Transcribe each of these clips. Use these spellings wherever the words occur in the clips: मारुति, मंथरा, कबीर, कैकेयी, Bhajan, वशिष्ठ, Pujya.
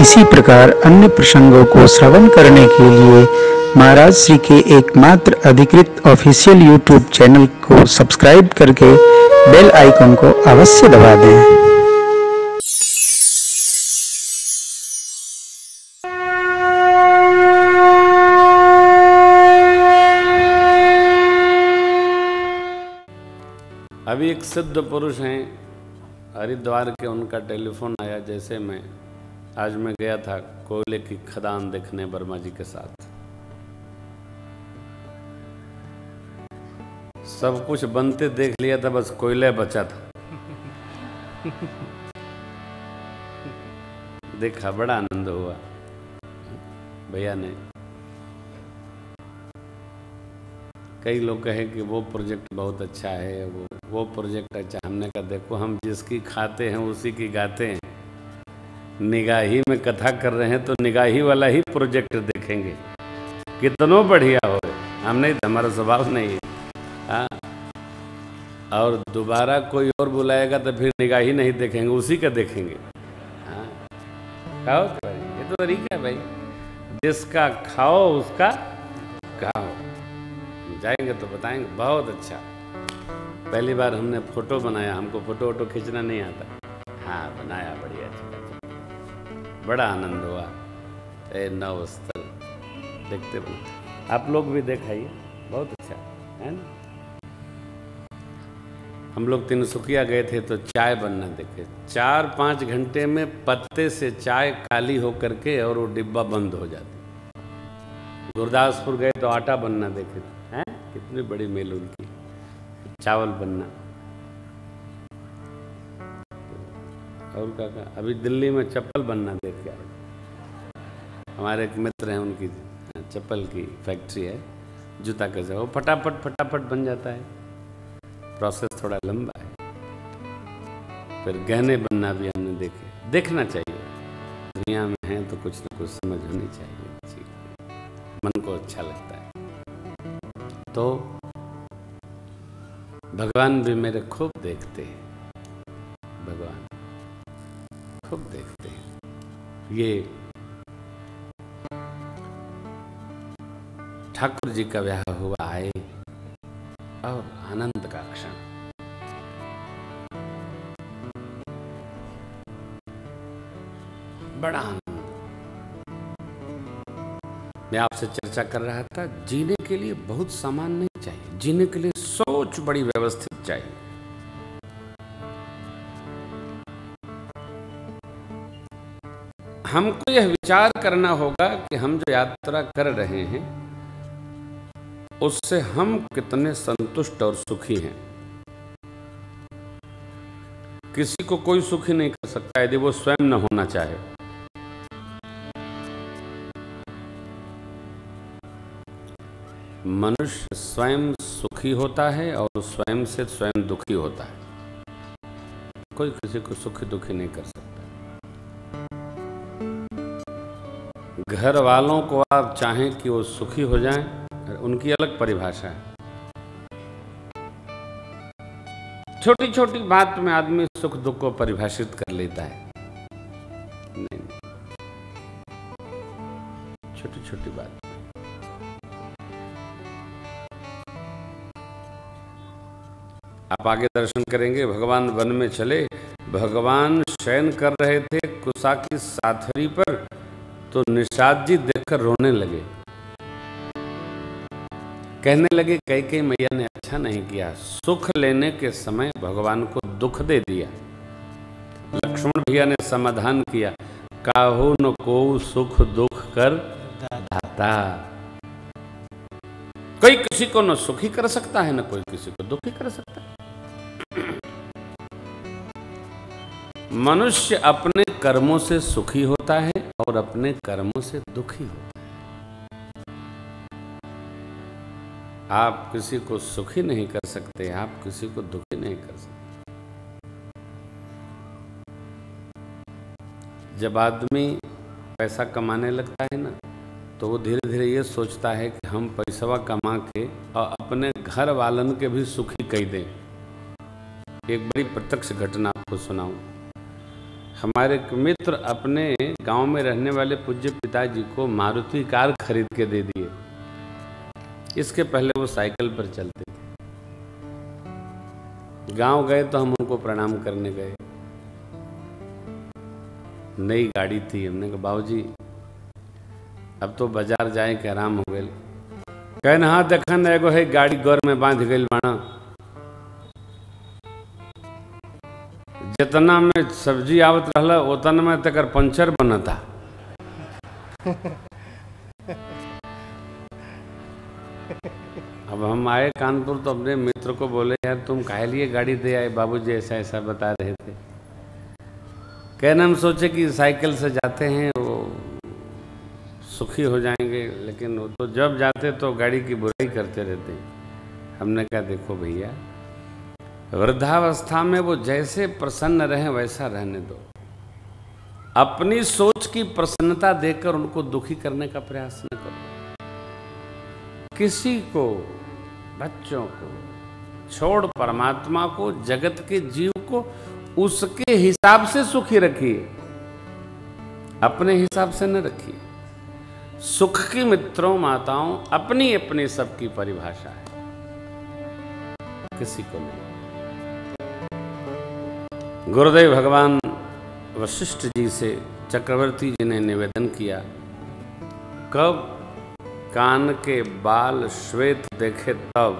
इसी प्रकार अन्य प्रसंगों को श्रवण करने के लिए महाराज श्री के एकमात्र अधिकृत ऑफिशियल यूट्यूब चैनल को सब्सक्राइब करके बेल आइकन को अवश्य दबा दें। अभी एक सिद्ध पुरुष हैं हरिद्वार के, उनका टेलीफोन आया। जैसे मैं आज मैं गया था कोयले की खदान देखने वर्मा जी के साथ, सब कुछ बनते देख लिया था, बस कोयला बचा था। देखा, बड़ा आनंद हुआ भैया ने। कई लोग कहे कि वो प्रोजेक्ट बहुत अच्छा है, वो प्रोजेक्ट अच्छा। हमने कहा देखो, हम जिसकी खाते हैं उसी की गाते हैं। निगाही में कथा कर रहे हैं तो निगाही वाला ही प्रोजेक्ट देखेंगे, कितनों बढ़िया हो। हम नहीं, हमारा स्वभाव नहीं है। हाँ, और दोबारा कोई और बुलाएगा तो फिर निगाही नहीं देखेंगे, उसी का देखेंगे। हाँ, खाओ तो भाई, ये तो तरीका है भाई, जिसका खाओ उसका खाओ। जाएंगे तो बताएंगे, बहुत अच्छा। पहली बार हमने फोटो बनाया, हमको फोटो वोटो खींचना नहीं आता। हाँ, बनाया, बढ़िया, बड़ा आनंद हुआ। ए नव स्थल देखते बना, आप लोग भी देखाइए, बहुत अच्छा है ना। हम लोग तिनसुकिया गए थे तो चाय बनना देखे, 4-5 घंटे में पत्ते से चाय काली होकर के और वो डिब्बा बंद हो जाती। गुरदासपुर गए तो आटा बनना देखे, हैं कितनी बड़ी मेल उनकी, चावल बनना। और काका अभी दिल्ली में चप्पल बनना देख के आए, हमारे एक मित्र हैं, उनकी चप्पल की फैक्ट्री है, जूता कैसे वो फटाफट बन जाता है, प्रोसेस थोड़ा लंबा है। फिर गहने बनना भी हमने देखे। देखना चाहिए, दुनिया में हैं तो कुछ ना कुछ समझ होनी चाहिए, मन को अच्छा लगता है। तो भगवान भी मेरे खूब देखते हैं, भगवान खूब देखते हैं। ये ठाकुर जी का विवाह हुआ आए, और आनंद का क्षण। बड़ा आनंद। मैं आपसे चर्चा कर रहा था, जीने के लिए बहुत सामान नहीं चाहिए, जीने के लिए सोच बड़ी व्यवस्थित चाहिए। हमको यह विचार करना होगा कि हम जो यात्रा कर रहे हैं उससे हम कितने संतुष्ट और सुखी हैं। किसी को कोई सुखी नहीं कर सकता यदि वो स्वयं न होना चाहे। मनुष्य स्वयं सुखी होता है और स्वयं से स्वयं दुखी होता है। कोई किसी को सुखी दुखी नहीं कर सकता। घर वालों को आप चाहें कि वो सुखी हो जाएं, उनकी अलग परिभाषा है। छोटी छोटी बात में आदमी सुख दुख को परिभाषित कर लेता है। नहीं, छोटी छोटी बात। आप आगे दर्शन करेंगे, भगवान वन में चले, भगवान शयन कर रहे थे कुसा की साथरी पर, तो निषाद जी देखकर रोने लगे, कहने लगे कैकेयी मैया ने अच्छा नहीं किया, सुख लेने के समय भगवान को दुख दे दिया। लक्ष्मण भैया ने समाधान किया, काहू न को सुख दुख कर दाता। कोई किसी को न सुखी कर सकता है, न कोई किसी को दुखी कर सकता है। मनुष्य अपने कर्मों से सुखी होता है और अपने कर्मों से दुखी होता है। आप किसी को सुखी नहीं कर सकते, आप किसी को दुखी नहीं कर सकते। जब आदमी पैसा कमाने लगता है ना, तो वो धीरे धीरे ये सोचता है कि हम पैसा कमा के और अपने घर वालन के भी सुखी कह दें। एक बड़ी प्रत्यक्ष घटना आपको सुनाऊं। हमारे मित्र अपने गांव में रहने वाले पूज्य पिताजी को मारुति कार खरीद के दे दिए। इसके पहले वो साइकिल पर चलते थे। गांव गए तो हम उनको प्रणाम करने गए। नई गाड़ी थी। हमने कहा बाबूजी अब तो बाजार जाए के आराम हो गए। कहना हाँ देखन एगो है गाड़ी गौर में बांध गई बाना, जितना में सब्जी आवत रहला उतना में तकर पंचर बनता। अब हम आए कानपुर तो अपने मित्र को बोले यार तुम काहे लिए गाड़ी दे आए, बाबूजी ऐसा ऐसा बता रहे थे। कहना हम सोचे कि साइकिल से जाते हैं वो सुखी हो जाएंगे, लेकिन वो तो जब जाते तो गाड़ी की बुराई करते रहते। हमने कहा देखो भैया वृद्धावस्था में वो जैसे प्रसन्न रहें वैसा रहने दो, अपनी सोच की प्रसन्नता देकर उनको दुखी करने का प्रयास न करो। किसी को, बच्चों को छोड़ परमात्मा को, जगत के जीव को उसके हिसाब से सुखी रखिए, अपने हिसाब से न रखिए। सुख की मित्रों माताओं अपनी अपनी सबकी परिभाषा है, किसी को नहीं। गुरुदेव भगवान वशिष्ठ जी से चक्रवर्ती जी ने निवेदन किया, कब कान के बाल श्वेत देखे तब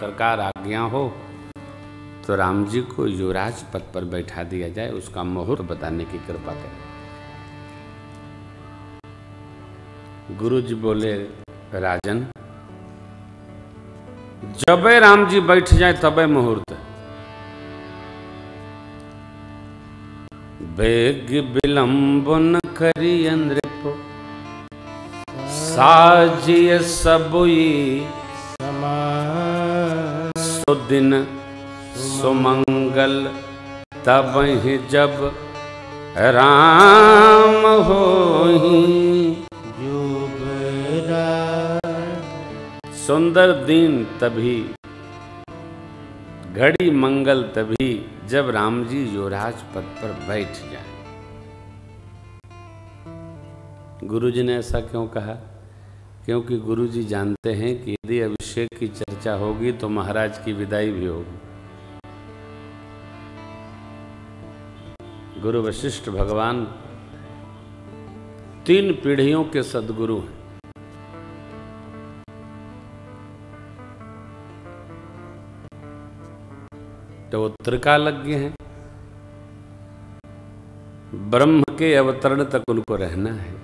सरकार आज्ञा हो तो राम जी को युवराज पद पर बैठा दिया जाए, उसका मुहूर्त बताने की कृपा करें। गुरु जी बोले राजन जबे राम जी बैठ जाए तबे मुहूर्त। बेग विलंबन करिय नृप साजिय सबुई समाज, सुदिन सुमंगल तबहि जब राम होहि युवराज। सुंदर दिन तभी, घड़ी मंगल तभी जब राम जी युवराज पद पर बैठ जाए। गुरुजी ने ऐसा क्यों कहा? क्योंकि गुरुजी जानते हैं कि यदि अभिषेक की चर्चा होगी तो महाराज की विदाई भी होगी। गुरु वशिष्ठ भगवान 3 पीढ़ियों के सद्गुरु हैं। तो वो त्रिकालज्ञ हैं, ब्रह्म के अवतरण तक उनको रहना है।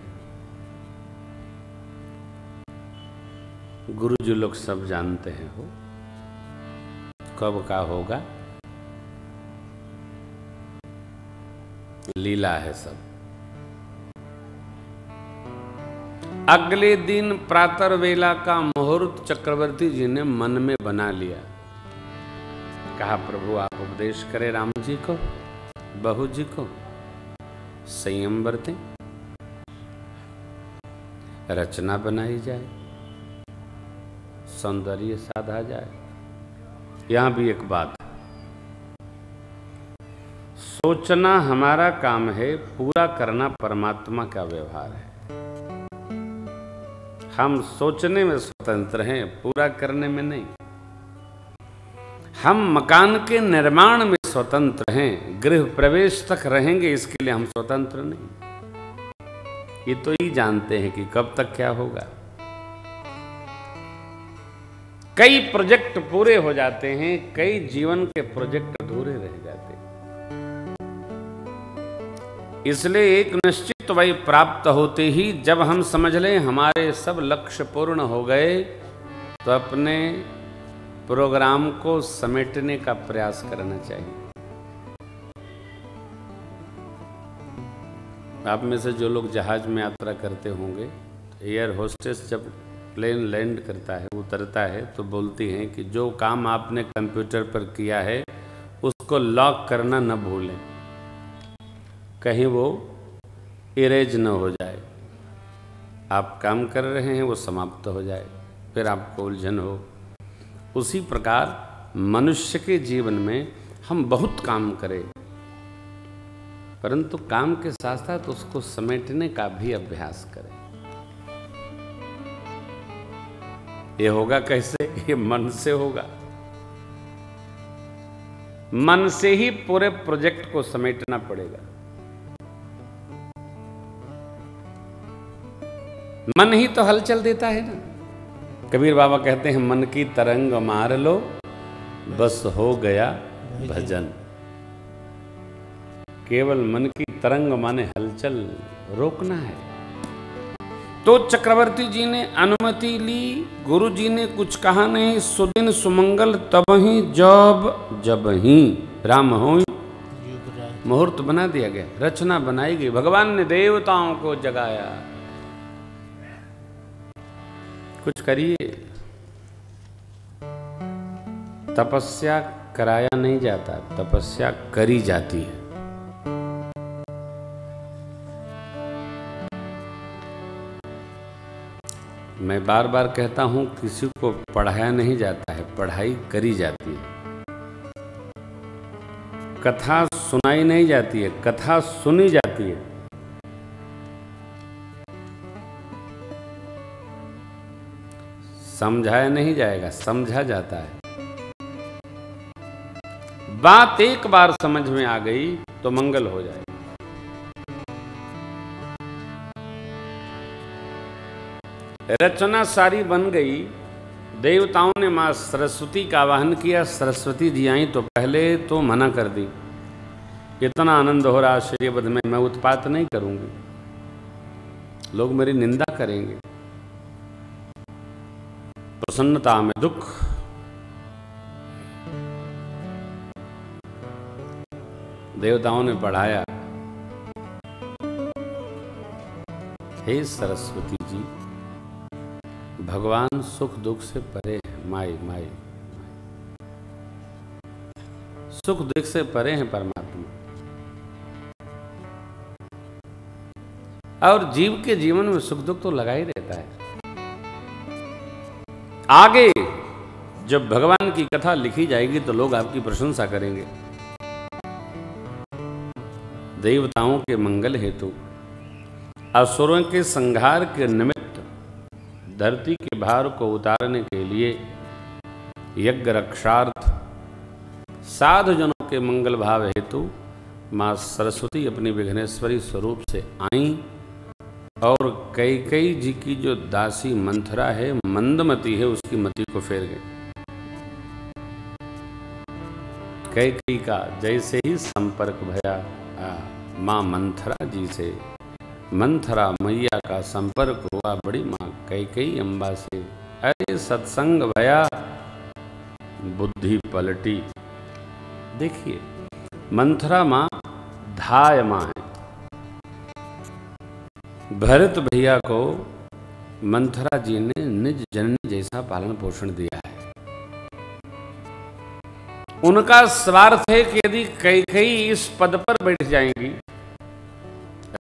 गुरु जी लोग सब जानते हैं हो कब का होगा, लीला है सब। अगले दिन प्रातः वेला का मुहूर्त चक्रवर्ती जी ने मन में बना लिया। कहा प्रभु आप उपदेश करें राम जी को, बहू जी को, संयम बरतें, रचना बनाई जाए, सौंदर्य साधा जाए। यहां भी एक बात, सोचना हमारा काम है, पूरा करना परमात्मा का व्यवहार है। हम सोचने में स्वतंत्र हैं, पूरा करने में नहीं। हम मकान के निर्माण में स्वतंत्र हैं, गृह प्रवेश तक रहेंगे इसके लिए हम स्वतंत्र नहीं। ये तो ही जानते हैं कि कब तक क्या होगा। कई प्रोजेक्ट पूरे हो जाते हैं, कई जीवन के प्रोजेक्ट अधूरे रह जाते हैं। इसलिए एक निश्चित वय प्राप्त होते ही जब हम समझ लें हमारे सब लक्ष्य पूर्ण हो गए तो अपने प्रोग्राम को समेटने का प्रयास करना चाहिए। आप में से जो लोग जहाज में यात्रा करते होंगे, एयर होस्टेस जब प्लेन लैंड करता है, उतरता है तो बोलती हैं कि जो काम आपने कंप्यूटर पर किया है उसको लॉक करना न भूलें, कहीं वो इरेज न हो जाए। आप काम कर रहे हैं वो समाप्त हो जाए, फिर आपको उलझन हो। उसी प्रकार मनुष्य के जीवन में हम बहुत काम करें, परंतु काम के साथ साथ उसको समेटने का भी अभ्यास करें। ये होगा कैसे? ये मन से होगा। मन से ही पूरे प्रोजेक्ट को समेटना पड़ेगा। मन ही तो हलचल देता है ना। कबीर बाबा कहते हैं, मन की तरंग मार लो, बस हो गया भजन। केवल मन की तरंग माने हलचल रोकना है। तो चक्रवर्ती जी ने अनुमति ली, गुरु जी ने कुछ कहा नहीं। सुदिन सुमंगल तबही जब जबही राम होई, मुहूर्त बना दिया गया, रचना बनाई गई, भगवान ने देवताओं को जगाया। कुछ करिए। तपस्या कराया नहीं जाता, तपस्या करी जाती है। मैं बार बार कहता हूं, किसी को पढ़ाया नहीं जाता है, पढ़ाई करी जाती है। कथा सुनाई नहीं जाती है, कथा सुनी जाती है। समझाया नहीं जाएगा, समझा जाता है। बात एक बार समझ में आ गई तो मंगल हो जाएगा। रचना सारी बन गई। देवताओं ने माँ सरस्वती का आवाहन किया, सरस्वती जी आई तो पहले तो मना कर दी। इतना आनंद हो रहा आश्चर्यवध में, मैं उत्पात नहीं करूँगी, लोग मेरी निंदा करेंगे। प्रसन्नता में दुख। देवताओं ने पढ़ाया, हे सरस्वती जी, भगवान सुख दुख से परे हैं। माई माई सुख दुख से परे हैं परमात्मा। और जीव के जीवन में सुख दुख तो लगा ही रहता है। आगे जब भगवान की कथा लिखी जाएगी तो लोग आपकी प्रशंसा करेंगे। देवताओं के मंगल हेतु, असुरों के संहार के निमित्त, धरती के भार को उतारने के लिए, यज्ञ रक्षार्थ, साधुजनों के मंगल भाव हेतु माँ सरस्वती अपनी विघ्नेश्वरी स्वरूप से आई और कैकेयी जी की जो दासी मंथरा है, मंदमती है, उसकी मति को फेर गई। कैकेयी का जैसे ही संपर्क भया माँ मंथरा जी से, मंथरा मैया का संपर्क हुआ बड़ी माँ कैकेयी अम्बा से, अरे सत्संग भया, बुद्धि पलटी। देखिए, मंथरा माँ धाय माँ है। भरत भैया को मंथरा जी ने निज जननी जैसा पालन पोषण दिया है। उनका स्वार्थ है कि यदि कैकेयी इस पद पर बैठ जाएंगी,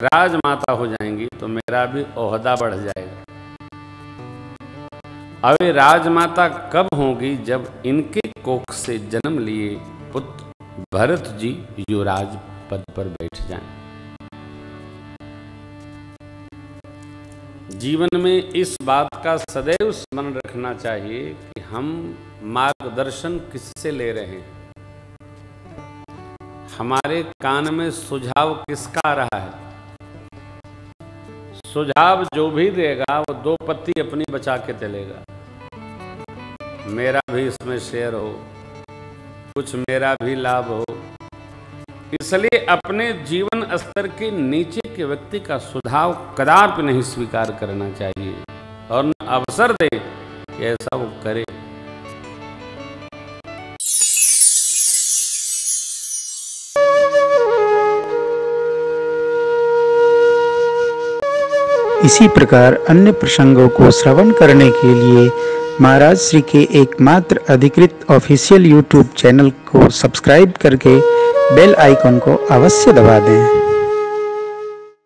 राजमाता हो जाएंगी, तो मेरा भी ओहदा बढ़ जाएगा। अब ये राजमाता कब होंगी? जब इनके कोख से जन्म लिए पुत्र भरत जी युवराज पद पर बैठ जाएं। जीवन में इस बात का सदैव स्मरण रखना चाहिए कि हम मार्गदर्शन किससे ले रहे हैं, हमारे कान में सुझाव किसका आ रहा है। सुझाव जो भी देगा वो दो पत्ती अपनी बचा के चलेगा। मेरा भी इसमें शेयर हो, कुछ मेरा भी लाभ हो। इसलिए अपने जीवन स्तर के नीचे के व्यक्ति का सुझाव कदापि नहीं स्वीकार करना चाहिए और न अवसर दे कि ऐसा वो करे। इसी प्रकार अन्य प्रसंगों को श्रवण करने के लिए महाराज श्री के एकमात्र अधिकृत ऑफिशियल यूट्यूब चैनल को सब्सक्राइब करके बेल आइकॉन को अवश्य दबा दें।